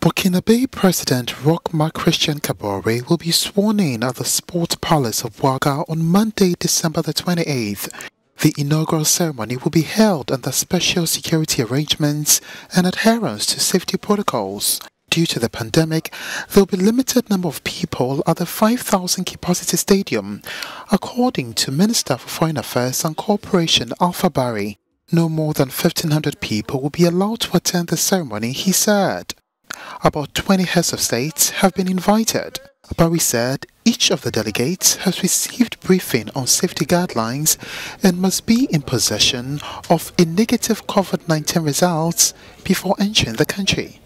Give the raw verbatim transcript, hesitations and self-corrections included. Burkinabé President Roch Marc Christian Kaboré will be sworn in at the Sports Palace of Ouaga on Monday, December the twenty-eighth. The inaugural ceremony will be held under special security arrangements and adherence to safety protocols. Due to the pandemic, there will be a limited number of people at the five thousand capacity stadium, according to Minister for Foreign Affairs and Cooperation Alpha Barry. No more than fifteen hundred people will be allowed to attend the ceremony, he said. About twenty heads of states have been invited. Barry said each of the delegates has received briefing on safety guidelines and must be in possession of a negative COVID nineteen results before entering the country.